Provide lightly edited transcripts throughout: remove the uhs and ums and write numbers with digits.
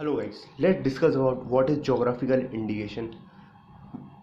Hello guys, let's discuss about what is geographical indication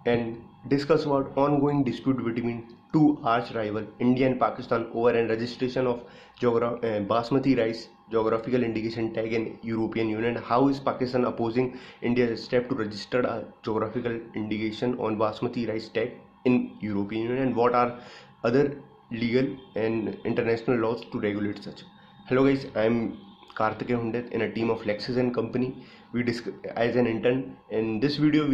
and discuss about ongoing dispute between two arch rival India and Pakistan over an registration of basmati rice geographical indication tag in European Union. How is Pakistan opposing India's step to register a geographical indication on basmati rice tag in European Union, and what are other legal and international laws to regulate such? Hello guys, I'm Kartikeya Hundet in a team of Lexis and Company. We discuss as an intern. In this video,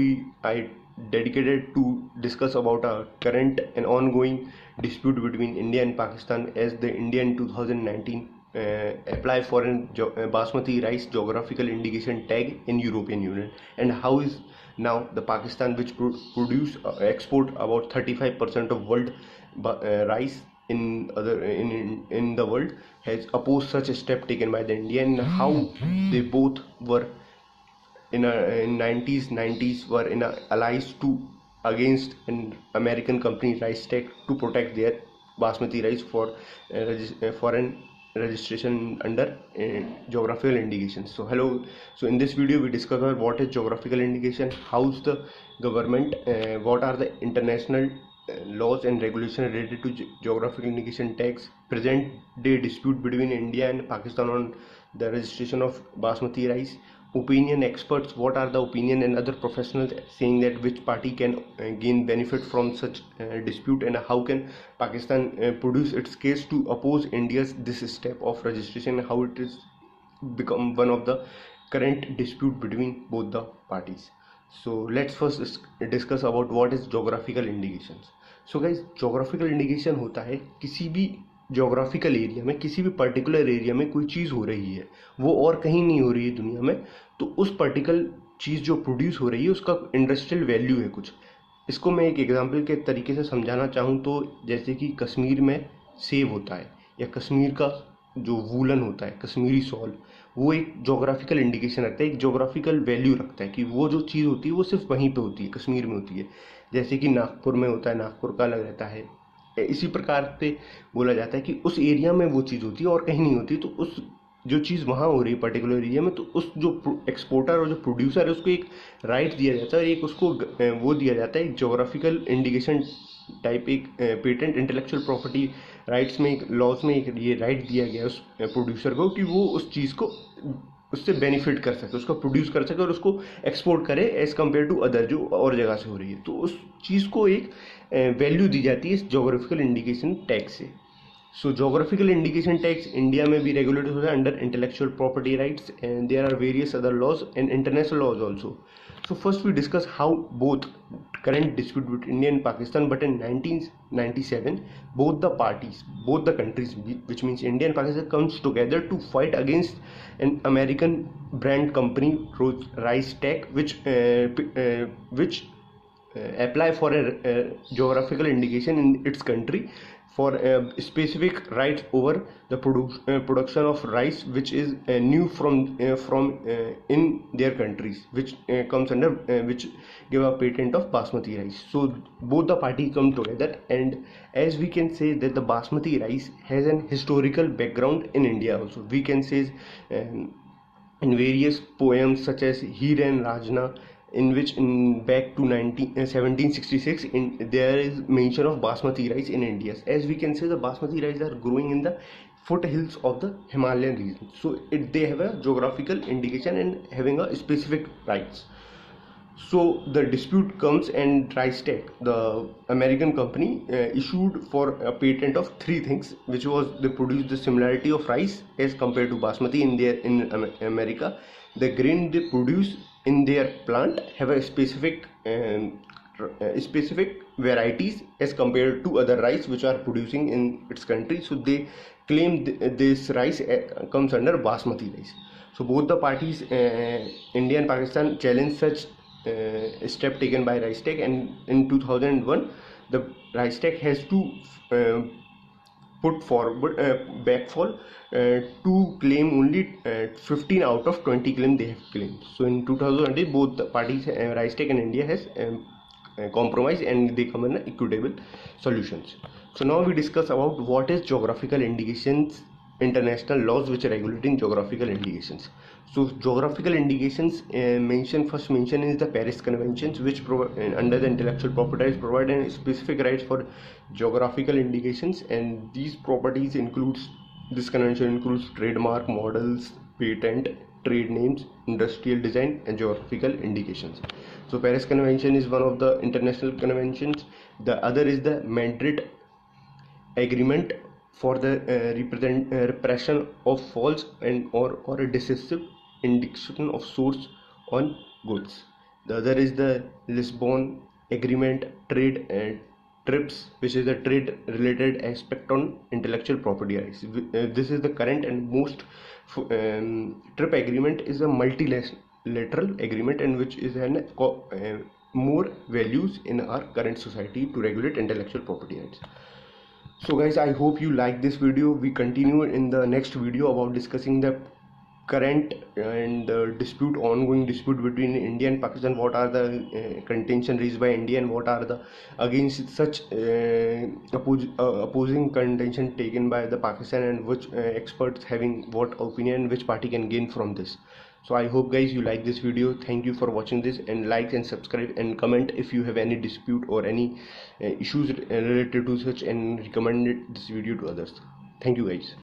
I dedicated to discuss about a current and ongoing dispute between India and Pakistan as the India in 2019 apply for a basmati rice geographical indication tag in European Union, and how is now the Pakistan, which export about 35% of world rice in the world, has opposed such a step taken by the India, and how they both were in 90s were in allies against an American company, Rice Tech, to protect their basmati rice for foreign registration under geographical indications. So in this video we discuss about what is geographical indication, how's the government, what are the international laws and regulations related to geographical indication tags, present day dispute between India and Pakistan on the registration of basmati rice, opinion experts, what are the opinion and other professionals saying that which party can gain benefit from such dispute, and how can Pakistan produce its case to oppose India's this step of registration, how it is become one of the current dispute between both the parties. So let's first discuss about what is geographical indications. So guys, geographical indication होता है किसी भी geographical area में, किसी भी particular area में कोई चीज़ हो रही है, वो और कहीं नहीं हो रही है दुनिया में, तो उस particular चीज़ जो produce हो रही है उसका industrial value है कुछ. इसको मैं एक example के तरीके से समझाना चाहूँ तो जैसे कि कश्मीर में सेब होता है, या कश्मीर का जो वूलन होता है कश्मीरी सॉल, वो एक जोग्राफिकल इंडिकेशन रखता है, एक जोग्राफिकल वैल्यू रखता है कि वो जो चीज़ होती है वो सिर्फ वहीं पे होती है, कश्मीर में होती है. जैसे कि नागपुर में होता है, नागपुर का अलग रहता है. इसी प्रकार से बोला जाता है कि उस एरिया में वो चीज़ होती है और कहीं नहीं होती, तो उस जो चीज़ वहाँ हो रही है पर्टिकुलर एरिया में, तो उस जो एक्सपोर्टर और जो प्रोड्यूसर है उसको एक राइट दिया जाता है, एक उसको वो दिया जाता है, एक जोग्राफिकल इंडिकेशन टाइप, एक पेटेंट इंटेलेक्चुअल प्रॉपर्टी राइट्स में, एक लॉज में एक ये राइट दिया गया उस प्रोड्यूसर को कि वो उस चीज़ को उससे बेनिफिट कर सके, उसको प्रोड्यूस कर सके और उसको एक्सपोर्ट करे एज़ कम्पेयर टू अदर जो और जगह से हो रही है. तो उस चीज़ को एक वैल्यू दी जाती है इस जोग्राफिकल इंडिकेशन टैग से. So geographical indication tags India में भी regulated होता है under intellectual property rights, and there are various other laws and international laws also. So first we discuss how both current dispute between India and Pakistan, but in 1997 both the countries, which means India and Pakistan, comes together to fight against an American brand company Rice Tech, which apply for a geographical indication in its country for a specific rights over the production of rice, which is new from in their countries, which comes under which give a patent of basmati rice. So both the parties come together, and as we can say that the basmati rice has an historical background in India also. We can say in various poems such as Heer and Ranjha, in which back to 1766 there is mention of basmati rice in India. As we can say, the basmati rice are growing in the foothills of the Himalayan region, so they have a geographical indication and having a specific rights. So the dispute comes, and Rice Tech, the American company, issued for a patent of three things, which was they produced the similarity of rice as compared to basmati in America. The grain they produce in their plant have a specific varieties as compared to other rice which are producing in its country. So they claim this rice comes under basmati rice. So both the parties, India and Pakistan, challenge such step taken by Rice Tech, and in 2001 the Rice Tech has to put forward to claim only 15 out of 20 claim they have claimed. So in 2008 both the parties, Rice Tech and India, has compromised, and they come in equitable solutions. So now we discuss about what is geographical indications international laws which are regulating geographical indications. So geographical indications first mentioned is the Paris Conventions, which under the intellectual property rights provide a specific rights for geographical indications, and these properties includes, this convention includes trademark, models, patent, trade names, industrial design and geographical indications. So Paris Convention is one of the international conventions. The other is the Madrid Agreement for the repression of false and or a deceptive indication of source on goods. The other is the Lisbon Agreement, trade and TRIPS, which is a trade related aspect on intellectual property rights. This is the current and most TRIP agreement is a multilateral agreement, and which is an more values in our current society to regulate intellectual property rights. So guys, I hope you like this video. We continue in the next video about discussing the current and ongoing dispute between India and Pakistan. What are the contention raised by India, and what are the against such opposing contention taken by the Pakistan, and which experts having what opinion, which party can gain from this. So I hope guys you like this video. Thank you for watching this, and like and subscribe and comment if you have any dispute or any issues related to such, and recommend this video to others. Thank you guys.